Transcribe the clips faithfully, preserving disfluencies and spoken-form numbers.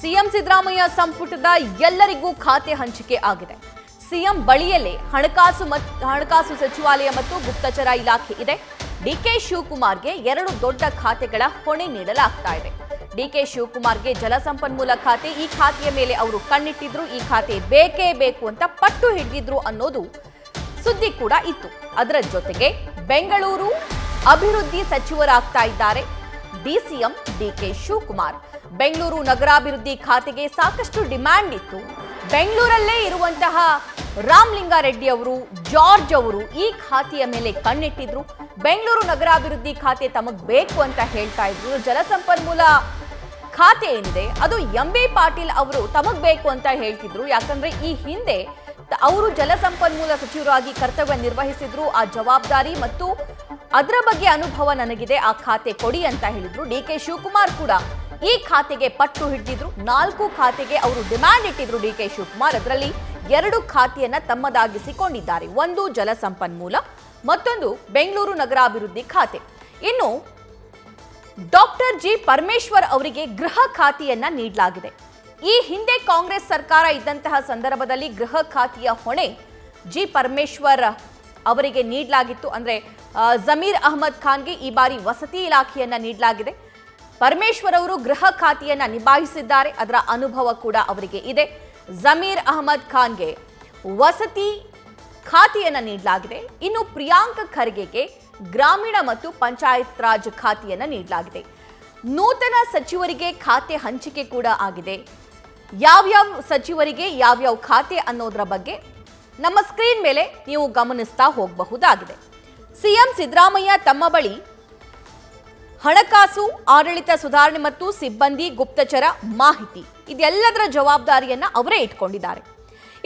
CM Siddaramaiah ಸಂಪುಟದ ಎಲ್ಲರಿಗೂ ಖಾತೆ ಹಂಚಿಕೆ ಆಗಿದೆ. ಸಿಎಂ ಬಳಿಯಲ್ಲೇ ಹಣಕಾಸು ಹಣಕಾಸು ಸಚಿವಾಲಯ ಮತ್ತು ಗುಪ್ತಚರ ಇಲಾಖೆ ಇದೆ. ಡಿಕೆ ಶಿವಕುಮಾರ್ಗೆ ಎರಡು ದೊಡ್ಡ ಖಾತೆಗಳ ಹೊಣೆ ನೀಡಲಾಗ್ತಾ ಇದೆ. ಡಿಕೆ ಶಿವಕುಮಾರ್ಗೆ ಜಲಸಂಪನ್ಮೂಲ ಖಾತೆ, ಈ ಖಾತೆಯ ಮೇಲೆ ಅವರು ಕಣ್ಣಿಟ್ಟಿದ್ರು, ಈ ಖಾತೆ ಬೇಕೇ ಬೇಕು ಅಂತ ಪಟ್ಟು ಹಿಡಿದಿದ್ರು ಅನ್ನೋದು ಸುದ್ದಿ ಕೂಡ ಇತ್ತು. ಅದರ ಜೊತೆಗೆ ಬೆಂಗಳೂರು ಅಭಿವೃದ್ಧಿ ಸಚಿವರಾಗ್ತಾ ಇದ್ದಾರೆ ಡಿಸಿಎಂ ಡಿಕೆ ಶಿವಕುಮಾರ್. ಬೆಂಗಳೂರು ನಗರಾಭಿವೃದ್ಧಿ ಖಾತೆಗೆ ಸಾಕಷ್ಟು ಡಿಮ್ಯಾಂಡ್ ಇತ್ತು. ಬೆಂಗಳೂರಲ್ಲೇ ಇರುವಂತಹ ರಾಮಲಿಂಗಾ ರೆಡ್ಡಿ ಅವರು, ಜಾರ್ಜ್ ಅವರು ಈ ಖಾತೆಯ ಮೇಲೆ ಕಣ್ಣಿಟ್ಟಿದ್ರು. ಬೆಂಗಳೂರು ನಗರಾಭಿವೃದ್ಧಿ ಖಾತೆ ತಮಗೆ ಬೇಕು ಅಂತ ಹೇಳ್ತಾ ಇದ್ರು. ಜಲಸಂಪನ್ಮೂಲ ಖಾತೆ ಏನಿದೆ ಅದು ಎಂ ಬಿ ಪಾಟೀಲ್ ಅವರು ತಮಗೆ ಬೇಕು ಅಂತ ಹೇಳ್ತಿದ್ರು. ಯಾಕಂದ್ರೆ ಈ ಹಿಂದೆ ಅವರು ಜಲಸಂಪನ್ಮೂಲ ಸಚಿವರಾಗಿ ಕರ್ತವ್ಯ ನಿರ್ವಹಿಸಿದ್ರು. ಆ ಜವಾಬ್ದಾರಿ ಮತ್ತು ಅದರ ಬಗ್ಗೆ ಅನುಭವ ನನಗಿದೆ, ಆ ಖಾತೆ ಕೊಡಿ ಅಂತ ಹೇಳಿದ್ರು. ಡಿ ಕೆ ಶಿವಕುಮಾರ್ ಕೂಡ ಈ ಖಾತೆಗೆ ಪಟ್ಟು ಹಿಡಿದಿದ್ರು. ನಾಲ್ಕು ಖಾತೆಗೆ ಅವರು ಡಿಮ್ಯಾಂಡ್ ಇಟ್ಟಿದ್ರು ಡಿ ಕೆ ಶಿವಕುಮಾರ್. ಅದರಲ್ಲಿ ಎರಡು ಖಾತೆಯನ್ನ ತಮ್ಮದಾಗಿಸಿಕೊಂಡಿದ್ದಾರೆ. ಒಂದು ಜಲಸಂಪನ್ಮೂಲ, ಮತ್ತೊಂದು ಬೆಂಗಳೂರು ನಗರಾಭಿವೃದ್ಧಿ ಖಾತೆ. ಇನ್ನು ಡಾಕ್ಟರ್ ಜಿ ಪರಮೇಶ್ವರ್ ಅವರಿಗೆ ಗೃಹ ಖಾತೆಯನ್ನ ನೀಡಲಾಗಿದೆ. ಈ ಹಿಂದೆ ಕಾಂಗ್ರೆಸ್ ಸರ್ಕಾರ ಇದ್ದಂತಹ ಸಂದರ್ಭದಲ್ಲಿ ಗೃಹ ಖಾತೆಯ ಹೊಣೆ ಜಿ ಪರಮೇಶ್ವರ್ ಅವರಿಗೆ ನೀಡಲಾಗಿತ್ತು. ಅಂದ್ರೆ ಜಮೀರ್ ಅಹಮದ್ ಖಾನ್ಗೆ ಈ ಬಾರಿ ವಸತಿ ಇಲಾಖೆಯನ್ನ ನೀಡಲಾಗಿದೆ. ಪರಮೇಶ್ವರ್ ಅವರು ಗೃಹ ಖಾತೆಯನ್ನ ನಿಭಾಯಿಸಿದ್ದಾರೆ, ಅದರ ಅನುಭವ ಕೂಡ ಅವರಿಗೆ ಇದೆ. ಜಮೀರ್ ಅಹಮದ್ ಖಾನ್ಗೆ ವಸತಿ ಖಾತೆಯನ್ನ ನೀಡಲಾಗಿದೆ. ಇನ್ನು ಪ್ರಿಯಾಂಕ್ ಖರ್ಗೆಗೆ ಗ್ರಾಮೀಣ ಮತ್ತು ಪಂಚಾಯತ್ ರಾಜ್ ಖಾತೆಯನ್ನ ನೀಡಲಾಗಿದೆ. ನೂತನ ಸಚಿವರಿಗೆ ಖಾತೆ ಹಂಚಿಕೆ ಕೂಡ ಆಗಿದೆ. ಯಾವ್ಯಾವ ಸಚಿವರಿಗೆ ಯಾವ್ಯಾವ ಖಾತೆ ಅನ್ನೋದರ ಬಗ್ಗೆ ನಮ್ಮ ಸ್ಕ್ರೀನ್ ಮೇಲೆ ನೀವು ಗಮನಿಸ್ತಾ ಹೋಗಬಹುದಾಗಿದೆ. ಸಿಎಂ ಸಿದ್ದರಾಮಯ್ಯ ತಮ್ಮ ಬಳಿ ಹಣಕಾಸು, ಆಡಳಿತ ಸುಧಾರಣೆ ಮತ್ತು ಸಿಬ್ಬಂದಿ, ಗುಪ್ತಚರ, ಮಾಹಿತಿ ಇದೆಲ್ಲದರ ಜವಾಬ್ದಾರಿಯನ್ನ ಅವರೇ ಇಟ್ಕೊಂಡಿದ್ದಾರೆ.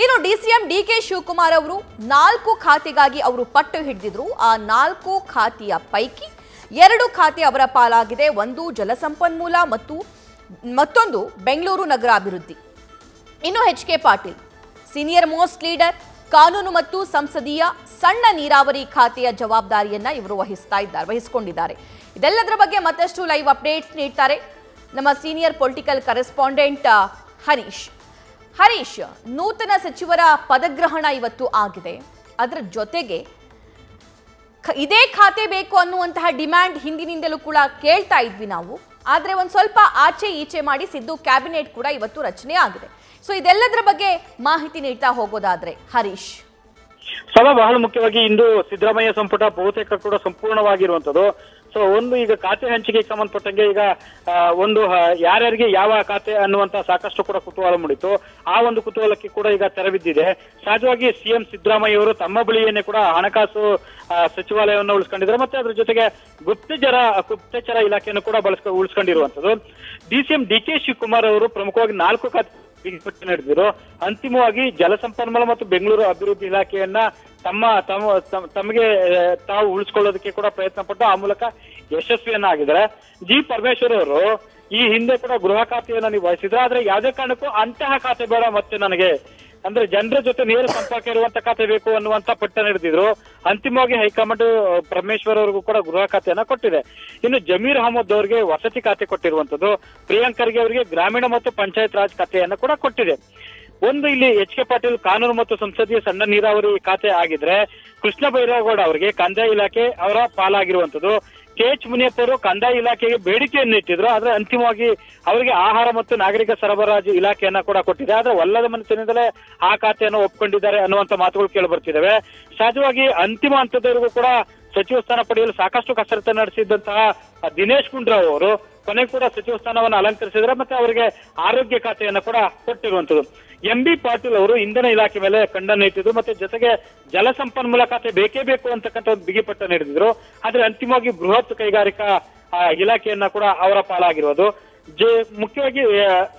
ಇನ್ನು ಡಿಸಿಎಂ ಡಿಕೆ ಶಿವಕುಮಾರ್ ಅವರು ನಾಲ್ಕು ಖಾತೆಗಾಗಿ ಅವರು ಪಟ್ಟು ಹಿಡಿದಿದ್ರು. ಆ ನಾಲ್ಕು ಖಾತೆಯ ಪೈಕಿ ಎರಡು ಖಾತೆ ಅವರ ಪಾಲಾಗಿದೆ. ಒಂದು ಜಲಸಂಪನ್ಮೂಲ ಮತ್ತು ಮತ್ತೊಂದು ಬೆಂಗಳೂರು ನಗರಾಭಿವೃದ್ಧಿ. ಇನ್ನು H K Patil senior most leader, ಕಾನೂನು ಮತ್ತು ಸಂಸದೀಯ, ಸಣ್ಣ ನೀರಾವರಿ ಖಾತೆಯ ಜವಾಬ್ದಾರಿಯನ್ನ ಇವರು ವಹಿಸ್ತಾ ಇದ್ದಾರೆ ವಹಿಸಿಕೊಂಡಿದ್ದಾರೆ ಇದೆಲ್ಲದರ ಬಗ್ಗೆ ಮತ್ತಷ್ಟು ಲೈವ್ ಅಪ್ಡೇಟ್ಸ್ ನೀಡ್ತಾರೆ ನಮ್ಮ senior political correspondent Harish. Harish, ನೂತನ ಸಚಿವರ ಪದಗ್ರಹಣ ಇವತ್ತು ಆಗಿದೆ. ಅದರ ಜೊತೆಗೆ ಇದೇ ಖಾತೆ ಬೇಕು ಅನ್ನುವಂತಹ ಡಿಮ್ಯಾಂಡ್ ಹಿಂದಿನಿಂದಲೂ ಕೂಡ ಕೇಳ್ತಾ ಇದ್ವಿ ನಾವು. ಆದರೆ ಒಂದು ಸ್ವಲ್ಪ ಆಚೆ ಈಚೆ ಮಾಡಿ ಸಿದ್ದು ಕ್ಯಾಬಿನೆಟ್ ಕೂಡ ಇವತ್ತು ರಚನೆ ಆಗಿದೆ. ಸೊ ಇದೆಲ್ಲದರ ಬಗ್ಗೆ ಮಾಹಿತಿ ನೀಡ್ತಾ ಹೋಗೋದಾದ್ರೆ ಹರೀಶ್, ಸಲ ಬಹಳ ಮುಖ್ಯವಾಗಿ ಇಂದು ಸಿದ್ದರಾಮಯ್ಯ ಸಂಪುಟ ಬಹುತೇಕ ಕೂಡ ಸಂಪೂರ್ಣವಾಗಿರುವಂಥದ್ದು. ಸೊ ಒಂದು ಈಗ ಖಾತೆ ಹಂಚಿಕೆಗೆ ಸಂಬಂಧಪಟ್ಟಂಗೆ ಈಗ ಒಂದು ಯಾರ್ಯಾರಿಗೆ ಯಾವ ಖಾತೆ ಅನ್ನುವಂತ ಸಾಕಷ್ಟು ಕೂಡ ಕುತೂಹಲ ಮೂಡಿತು. ಆ ಒಂದು ಕುತೂಹಲಕ್ಕೆ ಕೂಡ ಈಗ ತೆರಬಿದ್ದಿದೆ. ಸಹಜವಾಗಿ ಸಿಎಂ ಸಿದ್ದರಾಮಯ್ಯ ಅವರು ತಮ್ಮ ಬಳಿಯನ್ನೇ ಕೂಡ ಹಣಕಾಸು ಸಚಿವಾಲಯವನ್ನು ಉಳಿಸ್ಕೊಂಡಿದ್ದಾರೆ, ಮತ್ತೆ ಅದ್ರ ಜೊತೆಗೆ ಗುಪ್ತಚರ ಗುಪ್ತಚರ ಇಲಾಖೆಯನ್ನು ಕೂಡ ಬಳಸ್ಕೊ ಉಳಿಸ್ಕೊಂಡಿರುವಂಥದ್ದು. ಡಿಸಿಎಂ ಡಿಕೆ ಶಿವಕುಮಾರ್ ಅವರು ಪ್ರಮುಖವಾಗಿ ನಾಲ್ಕು ಖಾತೆ ನಡೆದಿದ್ರು. ಅಂತಿಮವಾಗಿ ಜಲಸಂಪನ್ಮೂಲ ಮತ್ತು ಬೆಂಗಳೂರು ಅಭಿವೃದ್ಧಿ ಇಲಾಖೆಯನ್ನ ತಮ್ಮ ತಮ್ಮ ತಮಗೆ ತಾವು ಉಳಿಸ್ಕೊಳ್ಳೋದಕ್ಕೆ ಕೂಡ ಪ್ರಯತ್ನ ಪಟ್ಟು ಆ ಮೂಲಕ ಯಶಸ್ವಿಯನ್ನಾಗಿದ್ದಾರೆ. ಜಿ ಪರಮೇಶ್ವರ್ ಅವರು ಈ ಹಿಂದೆ ಕೂಡ ಗೃಹ ಖಾತೆಯನ್ನು ನಿಭಾಯಿಸಿದ್ರು. ಆದ್ರೆ ಯಾವುದೇ ಕಾರಣಕ್ಕೂ ಅಂತಹ ಖಾತೆ ಬೇಡ, ಮತ್ತೆ ನನಗೆ ಅಂದ್ರೆ ಜನರ ಜೊತೆ ನೇರ ಸಂಪರ್ಕ ಇರುವಂತ ಖಾತೆ ಬೇಕು ಅನ್ನುವಂತ ಪಟ್ಟ ಹಿಡಿದಿದ್ರು. ಅಂತಿಮವಾಗಿ ಹೈಕಮಾಂಡ್ ಪರಮೇಶ್ವರ್ ಅವ್ರಿಗೂ ಕೂಡ ಗೃಹ ಖಾತೆಯನ್ನ ಕೊಟ್ಟಿದೆ. ಇನ್ನು ಜಮೀರ್ ಅಹಮದ್ ಅವರಿಗೆ ವಸತಿ ಖಾತೆ ಕೊಟ್ಟಿರುವಂತದ್ದು, ಪ್ರಿಯಾಂಕ್ ಖರ್ಗೆ ಅವರಿಗೆ ಗ್ರಾಮೀಣ ಮತ್ತು ಪಂಚಾಯತ್ ರಾಜ್ ಖಾತೆಯನ್ನ ಕೂಡ ಕೊಟ್ಟಿದೆ. ಒಂದು ಇಲ್ಲಿ ಎಚ್ ಕೆ ಪಾಟೀಲ್ ಕಾನೂನು ಮತ್ತು ಸಂಸದೀಯ ಸಣ್ಣ ನೀರಾವರಿ ಖಾತೆ ಆಗಿದ್ರೆ, ಕೃಷ್ಣ ಬೈರೇಗೌಡ ಅವರಿಗೆ ಕಂದಾಯ ಇಲಾಖೆ ಅವರ ಪಾಲಾಗಿರುವಂತದ್ದು. ಕೆ ಎಚ್ ಮುನಿಯಪ್ಪ ಅವರು ಕಂದಾಯ ಇಲಾಖೆಗೆ ಬೇಡಿಕೆಯನ್ನು ಇಟ್ಟಿದ್ರು. ಆದ್ರೆ ಅಂತಿಮವಾಗಿ ಅವರಿಗೆ ಆಹಾರ ಮತ್ತು ನಾಗರಿಕ ಸರಬರಾಜು ಇಲಾಖೆಯನ್ನ ಕೂಡ ಕೊಟ್ಟಿದೆ. ಆದ್ರೆ ಒಲ್ಲದ ಮನಸ್ಸಿನಿಂದಲೇ ಆ ಖಾತೆಯನ್ನು ಒಪ್ಕೊಂಡಿದ್ದಾರೆ ಅನ್ನುವಂತ ಮಾತುಗಳು ಕೇಳಿ ಬರ್ತಿದ್ದಾವೆ. ಸಹಜವಾಗಿ ಅಂತಿಮ ಹಂತದವರೆಗೂ ಕೂಡ ಸಚಿವ ಸ್ಥಾನ ಪಡೆಯಲು ಸಾಕಷ್ಟು ಕಸರತ್ತು ನಡೆಸಿದಂತಹ ದಿನೇಶ್ ಗುಂಡೂರಾವ್ ಅವರು ಕೊನೆ ಕೂಡ ಸಚಿವ ಸ್ಥಾನವನ್ನು ಅಲಂಕರಿಸಿದ್ರೆ, ಮತ್ತೆ ಅವರಿಗೆ ಆರೋಗ್ಯ ಖಾತೆಯನ್ನು ಕೂಡ ಕೊಟ್ಟಿರುವಂತದ್ದು. ಎಂ ಬಿ ಪಾಟೀಲ್ ಅವರು ಇಂಧನ ಇಲಾಖೆ ಮೇಲೆ ಖಂಡನೆ ಇಟ್ಟಿದ್ರು, ಮತ್ತೆ ಜೊತೆಗೆ ಜಲಸಂಪನ್ಮೂಲ ಖಾತೆ ಬೇಕೇ ಬೇಕು ಅಂತಕ್ಕಂಥ ಒಂದು ಬಿಗಿಪಟ್ಟ ನೀಡಿದ್ರು. ಆದ್ರೆ ಅಂತಿಮವಾಗಿ ಬೃಹತ್ ಕೈಗಾರಿಕಾ ಇಲಾಖೆಯನ್ನ ಕೂಡ ಅವರ ಪಾಲಾಗಿರೋದು. ಜೆ ಮುಖ್ಯವಾಗಿ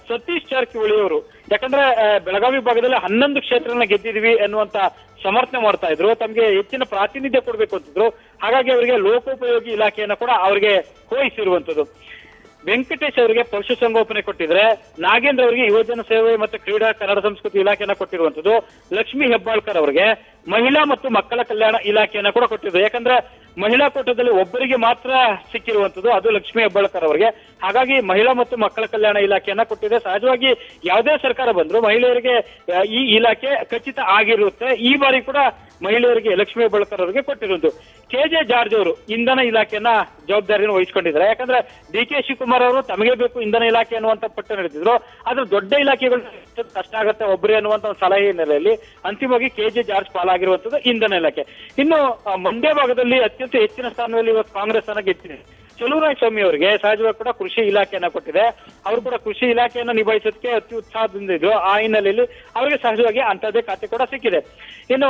ಸತೀಶ್ ಚರ್ಕಿ ಅವರು, ಯಾಕಂದ್ರೆ ಬೆಳಗಾವಿ ಭಾಗದಲ್ಲಿ ಹನ್ನೊಂದು ಕ್ಷೇತ್ರಗಳನ್ನ ಗೆದ್ದಿದ್ವಿ ಅನ್ನುವಂತ ಸಮರ್ಥನೆ ಮಾಡ್ತಾ ಇದ್ರು. ತಮ್ಗೆ ಹೆಚ್ಚಿನ ಪ್ರಾತಿನಿಧ್ಯ ಕೊಡ್ಬೇಕು ಅಂತಿದ್ರು. ಹಾಗಾಗಿ ಅವರಿಗೆ ಲೋಕೋಪಯೋಗಿ ಇಲಾಖೆಯನ್ನ ಕೂಡ ಅವರಿಗೆ ವಹಿಸಿರುವಂತದ್ದು. ವೆಂಕಟೇಶ್ ಅವರಿಗೆ ಪಶುಸಂಗೋಪನೆ ಕೊಟ್ಟಿದ್ರೆ, ನಾಗೇಂದ್ರ ಅವರಿಗೆ ಯುವಜನ ಸೇವೆ ಮತ್ತು ಕ್ರೀಡಾ ಕನ್ನಡ ಸಂಸ್ಕೃತಿ ಇಲಾಖೆಯನ್ನ ಕೊಟ್ಟಿರುವಂತದ್ದು, ಲಕ್ಷ್ಮಿ ಹೆಬ್బాಳ್ಕರ್ ಅವರಿಗೆ महिला ಮತ್ತು ಮಕ್ಕಳ ಕಲ್ಯಾಣ ಇಲಾಖೆಯನ್ನು ಕೂಡ ಕೊಟ್ಟಿದೆ ಯಾಕಂದ್ರೆ ಮಹಿಳಾ ಕೋಟಾದಲ್ಲಿ ಒಬ್ಬರಿಗೆ ಮಾತ್ರ ಸಿಕ್ಕಿರುವಂತದ್ದು ಅದು ಲಕ್ಷ್ಮಿ ಹೆಬ್ಬಾಳಕರ್ ಅವರಿಗೆ ಹಾಗಾಗಿ ಮಹಿಳಾ ಮತ್ತು ಮಕ್ಕಳ ಕಲ್ಯಾಣ ಇಲಾಖೆಯನ್ನು ಕೊಟ್ಟಿದೆ ಸಹಜವಾಗಿ ಯಾವುದೇ ಸರ್ಕಾರ ಬಂದರೂ ಮಹಿಳೆಯರಿಗೆ ಈ ಇಲಾಖೆ ಖಚಿತ ಆಗಿರುತ್ತೆ ಈ ಬಾರಿ ಕೂಡ ಮಹಿಳೆಯರಿಗೆ ಲಕ್ಷ್ಮಿ ಹೆಬ್ಬಾಳಕರ್ ಅವರಿಗೆ ಕೊಟ್ಟಿರುವುದು ಕೆಜೆ ಜಾರ್ಜ್ ಅವರು ಇಂಧನ ಇಲಾಖೆಯನ್ನು ಜವಾಬ್ದಾರಿಯನ್ನು ವಹಿಸಿಕೊಂಡಿದ್ದಾರೆ ಯಾಕಂದ್ರೆ ಡಿಕೆ ಶಿವಕುಮಾರ್ ಅವರು ತಮಗೆ ಬೇಕು ಇಂಧನ ಇಲಾಖೆ ಅನ್ನುವಂತ ಪಟ್ಟ ನಡೆದಿದ್ರು ಆದರೆ ದೊಡ್ಡ ಇಲಾಖೆಗಳು ಕಷ್ಟ ಆಗುತ್ತೆ ಒಬ್ಬರೇ ಅನ್ನುವಂತ ಸಲಹೆ ಹಿನ್ನೆಲೆಯಲ್ಲಿ ಅಂತಿಮವಾಗಿ ಕೆಜೆ ಜಾರ್ಜ್ ಪಾಲಾಗಿರುವಂತದ್ದು ಇಂಧನ ಇಲಾಖೆ ಇನ್ನು ಮಂಡ್ಯ ಭಾಗದಲ್ಲಿ ಅತ್ಯಂತ ಹೆಚ್ಚಿನ ಸ್ಥಾನದಲ್ಲಿ ಇವತ್ತು ಕಾಂಗ್ರೆಸ್ ಅನ್ನ ಗೆದ್ದಿದೆ ಚೇಲುವರಾಯಸ್ವಾಮಿ ಅವರಿಗೆ ಸಹಜವಾಗಿ ಕೂಡ ಕೃಷಿ ಇಲಾಖೆಯನ್ನ ಕೊಟ್ಟಿದೆ ಅವರು ಕೂಡ ಕೃಷಿ ಇಲಾಖೆಯನ್ನು ನಿಭಾಯಿಸೋದಕ್ಕೆ ಅತಿ ಉತ್ಸಾಹದಿಂದ ಇದ್ರು ಆ ಹಿನ್ನೆಲೆಯಲ್ಲಿ ಅವರಿಗೆ ಸಹಜವಾಗಿ ಅಂತದೇ ಖಾತೆ ಕೂಡ ಸಿಕ್ಕಿದೆ ಇನ್ನು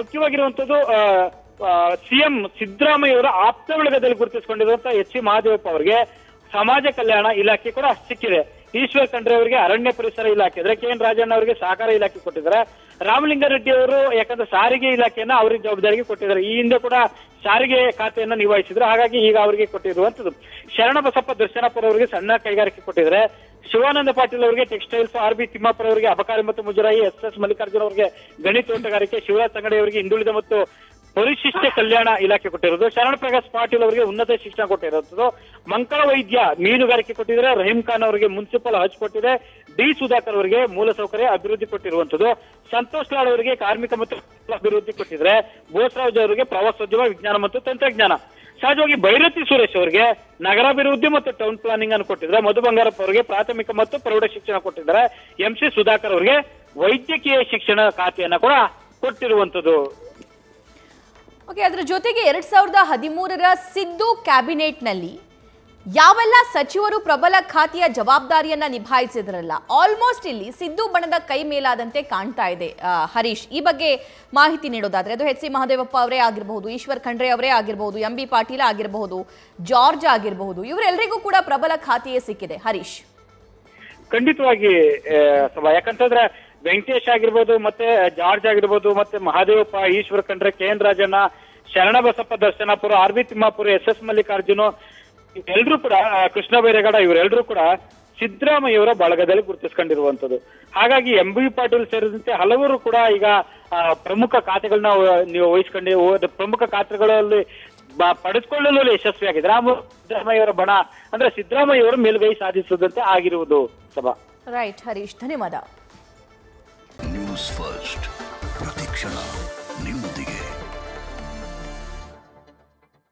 ಮುಖ್ಯವಾಗಿರುವಂತದ್ದು ಸಿಎಂ ಸಿದ್ದರಾಮಯ್ಯ ಅವರ ಆಪ್ತ ಬಳಗದಲ್ಲಿ ಗುರುತಿಸಿಕೊಂಡಿರುವಂತಹ ಎಚ್ ಮಹದೇವಪ್ಪ ಅವರಿಗೆ ಸಮಾಜ ಕಲ್ಯಾಣ ಇಲಾಖೆ ಕೂಡ ಸಿಕ್ಕಿದೆ ಈಶ್ವರ್ ಖಂಡ್ರೆ ಅವರಿಗೆ ಅರಣ್ಯ ಪರಿಸರ ಇಲಾಖೆ ಇದ್ರೆ ಕೆ ಎನ್ ರಾಜಣ್ಣ ಅವರಿಗೆ ಸಹಕಾರ ಇಲಾಖೆ ಕೊಟ್ಟಿದ್ದಾರೆ ರಾಮಲಿಂಗಾ ರೆಡ್ಡಿ ಅವರು ಯಾಕಂದ್ರೆ ಸಾರಿಗೆ ಇಲಾಖೆಯನ್ನ ಅವರಿಗೆ ಜವಾಬ್ದಾರಿಗೆ ಕೊಟ್ಟಿದ್ದಾರೆ ಈ ಹಿಂದೆ ಕೂಡ ಸಾರಿಗೆ ಖಾತೆಯನ್ನು ನಿಭಾಯಿಸಿದ್ರು ಹಾಗಾಗಿ ಈಗ ಅವರಿಗೆ ಕೊಟ್ಟಿರುವಂತದ್ದು ಶರಣಬಸಪ್ಪ ದರ್ಶನಪುರ ಅವರಿಗೆ ಸಣ್ಣ ಕೈಗಾರಿಕೆ ಕೊಟ್ಟಿದ್ದಾರೆ ಶಿವಾನಂದ ಪಾಟೀಲ್ ಅವರಿಗೆ ಟೆಕ್ಸ್ಟೈಲ್ಸ್ ಆರ್ ಬಿ ತಿಮ್ಮಪ್ಪರ ಅವರಿಗೆ ಅಬಕಾರಿ ಮತ್ತು ಮುಜರಾಯಿ ಎಸ್ ಎಸ್ ಮಲ್ಲಿಕಾರ್ಜುನ್ ಅವರಿಗೆ ಗಣಿ ತೋಟಗಾರಿಕೆ ಶಿವರಾಜ್ ತಂಗಡಗಿ ಅವರಿಗೆ ಹಿಂದುಳಿದ ಮತ್ತು ಪರಿಶಿಷ್ಟ ಕಲ್ಯಾಣ ಇಲಾಖೆ ಕೊಟ್ಟಿರೋದು ಶರಣಪ್ರಕಾಶ್ ಪಾಟೀಲ್ ಅವರಿಗೆ ಉನ್ನತ ಶಿಕ್ಷಣ ಕೊಟ್ಟಿರೋದು ಮಂಕಳ ವೈದ್ಯ ಮೀನುಗಾರಿಕೆ ಕೊಟ್ಟಿದ್ದಾರೆ ರಹೀಮ್ ಖಾನ್ ಅವರಿಗೆ ಮುನ್ಸಿಪಲ್ ಹಜ್ ಕೊಟ್ಟಿದೆ ಡಿ ಸುಧಾಕರ್ ಅವರಿಗೆ ಮೂಲಸೌಕರ್ಯ ಅಭಿವೃದ್ಧಿ ಕೊಟ್ಟಿರುವಂತದ್ದು ಸಂತೋಷ್ ಲಾಡ್ ಅವರಿಗೆ ಕಾರ್ಮಿಕ ಮತ್ತು ಅಭಿವೃದ್ಧಿ ಕೊಟ್ಟಿದ್ರೆ ಬೋಸರಾಜ್ ಅವರಿಗೆ ಪ್ರವಾಸೋದ್ಯಮ ವಿಜ್ಞಾನ ಮತ್ತು ತಂತ್ರಜ್ಞಾನ ಸಹಜವಾಗಿ ಭೈರತಿ ಸುರೇಶ್ ಅವರಿಗೆ ನಗರಾಭಿವೃದ್ಧಿ ಮತ್ತು ಟೌನ್ ಪ್ಲಾನಿಂಗ್ ಅನ್ನು ಕೊಟ್ಟಿದ್ರೆ ಮಧು ಬಂಗಾರಪ್ಪ ಅವರಿಗೆ ಪ್ರಾಥಮಿಕ ಮತ್ತು ಪ್ರೌಢ ಶಿಕ್ಷಣ ಕೊಟ್ಟಿದ್ದಾರೆ ಎಂಸಿ ಸುಧಾಕರ್ ಅವರಿಗೆ ವೈದ್ಯಕೀಯ ಶಿಕ್ಷಣ ಖಾತೆಯನ್ನ ಕೂಡ ಕೊಟ್ಟಿರುವಂತದ್ದು ಓಕೆ ಅದರ ಜೊತೆಗೆ ಎರಡು ಸಾವಿರದ ಹದಿಮೂರರ ಸಿದ್ದು ಕ್ಯಾಬಿನೆಟ್ನಲ್ಲಿ ಯಾವೆಲ್ಲ ಸಚಿವರು ಪ್ರಬಲ ಖಾತೆಯ ಜವಾಬ್ದಾರಿಯನ್ನು ನಿಭಾಯಿಸಿದ್ರಲ್ಲ ಆಲ್ಮೋಸ್ಟ್ ಇಲ್ಲಿ ಸಿದ್ದು ಬಣದ ಕೈ ಮೇಲಾದಂತೆ ಕಾಣ್ತಾ ಇದೆ ಹರೀಶ್ ಈ ಬಗ್ಗೆ ಮಾಹಿತಿ ನೀಡೋದಾದರೆ ಅದು ಎಚ್ ಸಿ ಮಹದೇವಪ್ಪ ಅವರೇ ಆಗಿರಬಹುದು ಈಶ್ವರ್ ಖಂಡ್ರೆ ಅವರೇ ಆಗಿರಬಹುದು ಎಂ ಬಿ ಪಾಟೀಲ್ ಆಗಿರಬಹುದು ಜಾರ್ಜ್ ಆಗಿರಬಹುದು ಇವರೆಲ್ಲರಿಗೂ ಕೂಡ ಪ್ರಬಲ ಖಾತೆಯೇ ಸಿಕ್ಕಿದೆ ಹರೀಶ್ ಖಂಡಿತವಾಗಿ ಯಾಕಂತಂದ್ರೆ ವೆಂಕಟೇಶ್ ಆಗಿರ್ಬೋದು ಮತ್ತೆ ಜಾರ್ಜ್ ಆಗಿರ್ಬೋದು ಮತ್ತೆ Mahadevappa Eshwar Khandre K N Rajanna Sharanabasappa Darshanapur R B Timmapur S S Mallikarjun ಎಲ್ರೂ ಕೂಡ ಕೃಷ್ಣ ಬೈರೇಗೌಡ ಇವರೆಲ್ಲರೂ ಕೂಡ ಸಿದ್ದರಾಮಯ್ಯವರ ಬಳಗದಲ್ಲಿ ಗುರುತಿಸ್ಕೊಂಡಿರುವಂತದ್ದು ಹಾಗಾಗಿ ಎಂ ಬಿ ಪಾಟೀಲ್ ಸೇರಿದಂತೆ ಹಲವರು ಕೂಡ ಈಗ ಪ್ರಮುಖ ಖಾತೆಗಳನ್ನ ನೀವು ವಹಿಸ್ಕೊಂಡು ಪ್ರಮುಖ ಖಾತೆಗಳಲ್ಲಿ ಪಡೆದುಕೊಳ್ಳಲು ಯಶಸ್ವಿಯಾಗಿದ್ದಾರೆ ಸಿದ್ದರಾಮಯ್ಯವರ ಬಣ ಅಂದ್ರೆ ಸಿದ್ದರಾಮಯ್ಯವರ ಮೇಲುಗೈ ಸಾಧಿಸುವಂತೆ ಆಗಿರುವುದು ಸಭಾ ರೈಟ್ ಹರೀಶ್ ಧನ್ಯವಾದ न्यूज़ फर्स्ट प्रतीक्षणा।